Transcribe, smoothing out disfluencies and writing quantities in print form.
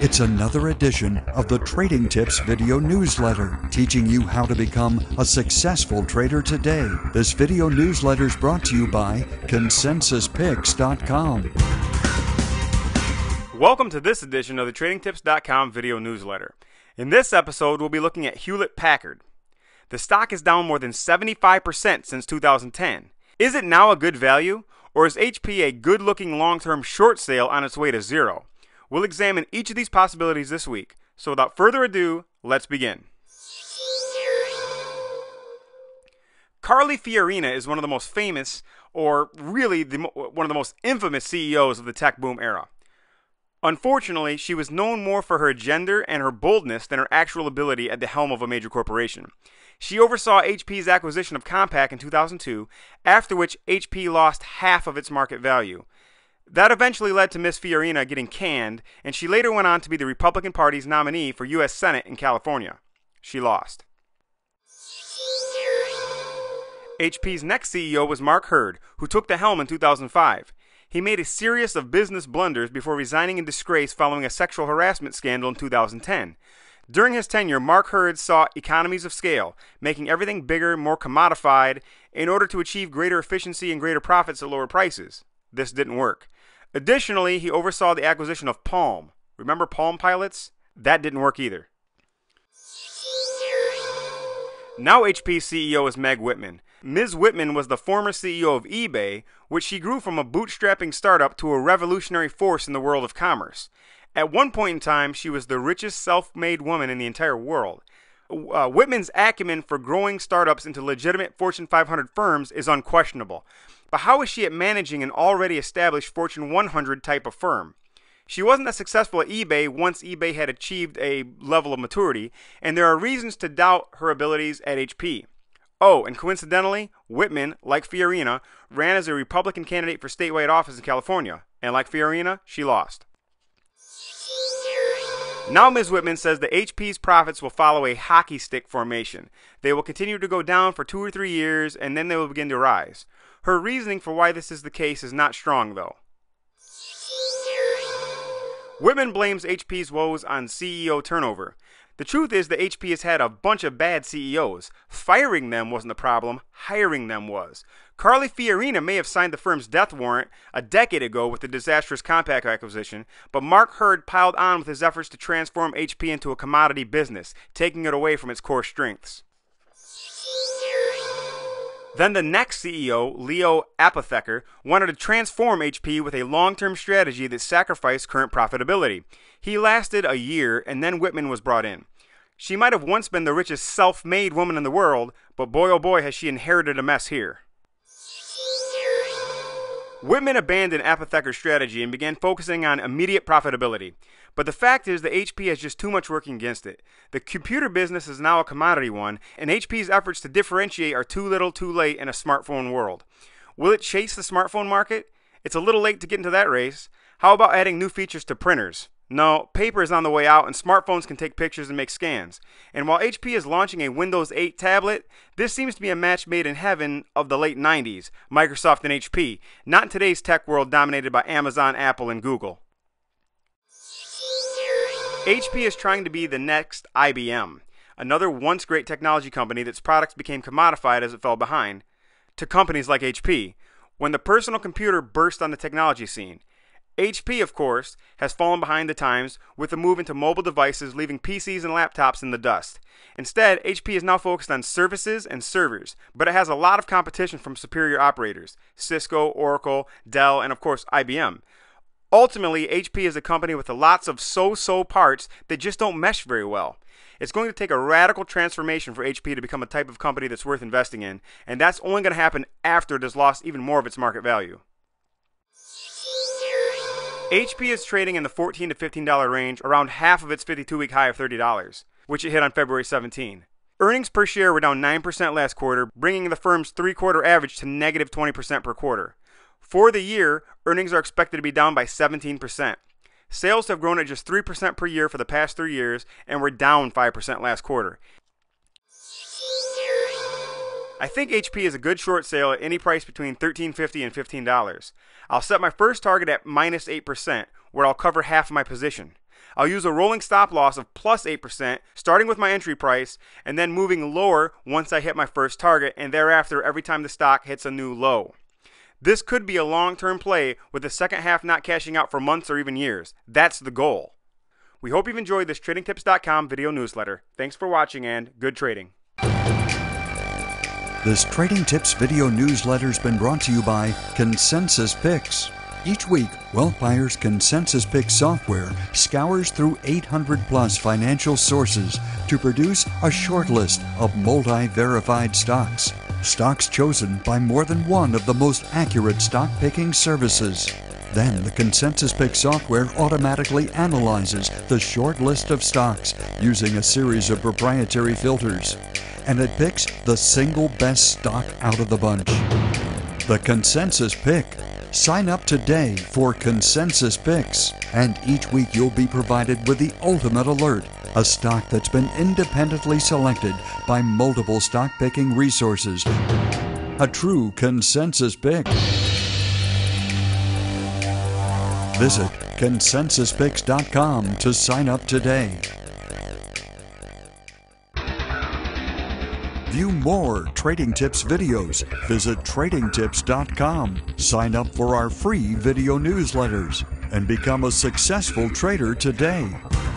It's another edition of the Trading Tips video newsletter, teaching you how to become a successful trader today. This video newsletter is brought to you by ConsensusPicks.com. Welcome to this edition of the TradingTips.com video newsletter. In this episode, we'll be looking at Hewlett Packard. The stock is down more than 75% since 2010. Is it now a good value, or is HP a good-looking long-term short sale on its way to zero? We'll examine each of these possibilities this week. So without further ado, let's begin. Carly Fiorina is one of the most famous, or really one of the most infamous CEOs of the tech boom era. Unfortunately, she was known more for her gender and her boldness than her actual ability at the helm of a major corporation. She oversaw HP's acquisition of Compaq in 2002, after which HP lost half of its market value. That eventually led to Ms. Fiorina getting canned, and she later went on to be the Republican Party's nominee for U.S. Senate in California. She lost. HP's next CEO was Mark Hurd, who took the helm in 2005. He made a series of business blunders before resigning in disgrace following a sexual harassment scandal in 2010. During his tenure, Mark Hurd sought economies of scale, making everything bigger, more commodified, in order to achieve greater efficiency and greater profits at lower prices. This didn't work. Additionally, he oversaw the acquisition of Palm. Remember Palm Pilots? That didn't work either. Now HP CEO is Meg Whitman. Ms. Whitman was the former CEO of eBay, which she grew from a bootstrapping startup to a revolutionary force in the world of commerce. At one point in time, she was the richest self-made woman in the entire world. Whitman's acumen for growing startups into legitimate Fortune 500 firms is unquestionable. But how is she at managing an already established Fortune 100 type of firm? She wasn't as successful at eBay once eBay had achieved a level of maturity, and there are reasons to doubt her abilities at HP. Oh, and coincidentally, Whitman, like Fiorina, ran as a Republican candidate for statewide office in California, and like Fiorina, she lost. Now Ms. Whitman says that HP's profits will follow a hockey stick formation. They will continue to go down for 2 or 3 years, and then they will begin to rise. Her reasoning for why this is the case is not strong, though. Whitman blames HP's woes on CEO turnover. The truth is that HP has had a bunch of bad CEOs. Firing them wasn't the problem, hiring them was. Carly Fiorina may have signed the firm's death warrant a decade ago with the disastrous Compaq acquisition, but Mark Hurd piled on with his efforts to transform HP into a commodity business, taking it away from its core strengths. Then the next CEO, Leo Apotheker, wanted to transform HP with a long-term strategy that sacrificed current profitability. He lasted a year, and then Whitman was brought in. She might have once been the richest self-made woman in the world, but boy oh boy has she inherited a mess here. Whitman abandoned Apotheker's strategy and began focusing on immediate profitability. But the fact is that HP has just too much working against it. The computer business is now a commodity one, and HP's efforts to differentiate are too little too late in a smartphone world. Will it chase the smartphone market? It's a little late to get into that race. How about adding new features to printers? No, paper is on the way out, and smartphones can take pictures and make scans. And while HP is launching a Windows 8 tablet, this seems to be a match made in heaven of the late 90s, Microsoft and HP, not in today's tech world dominated by Amazon, Apple, and Google. HP is trying to be the next IBM, another once great technology company that's products became commodified as it fell behind, to companies like HP, when the personal computer burst on the technology scene. HP, of course, has fallen behind the times with the move into mobile devices, leaving PCs and laptops in the dust. Instead, HP is now focused on services and servers, but it has a lot of competition from superior operators, Cisco, Oracle, Dell, and of course IBM. Ultimately, HP is a company with lots of so-so parts that just don't mesh very well. It's going to take a radical transformation for HP to become a type of company that's worth investing in, and that's only going to happen after it has lost even more of its market value. HP is trading in the $14 to $15 range, around half of its 52-week high of $30, which it hit on February 17. Earnings per share were down 9% last quarter, bringing the firm's three-quarter average to negative 20% per quarter. For the year, earnings are expected to be down by 17%. Sales have grown at just 3% per year for the past 3 years, and were down 5% last quarter. I think HP is a good short sale at any price between $13.50 and $15. I'll set my first target at minus 8%, where I'll cover half of my position. I'll use a rolling stop loss of plus 8%, starting with my entry price, and then moving lower once I hit my first target, and thereafter every time the stock hits a new low. This could be a long-term play with the second half not cashing out for months or even years. That's the goal. We hope you've enjoyed this TradingTips.com video newsletter. Thanks for watching and good trading. This Trading Tips video newsletter has been brought to you by Consensus Picks. Each week, WealthWire's Consensus Picks software scours through 800-plus financial sources to produce a short list of multi-verified stocks. Stocks chosen by more than one of the most accurate stock-picking services. Then the Consensus Picks software automatically analyzes the short list of stocks using a series of proprietary filters, and it picks the single best stock out of the bunch. The Consensus Pick. Sign up today for Consensus Picks, and each week you'll be provided with the ultimate alert, a stock that's been independently selected by multiple stock picking resources. A true Consensus Pick. Visit ConsensusPicks.com to sign up today. View more Trading Tips videos. Visit TradingTips.com. Sign up for our free video newsletters and become a successful trader today.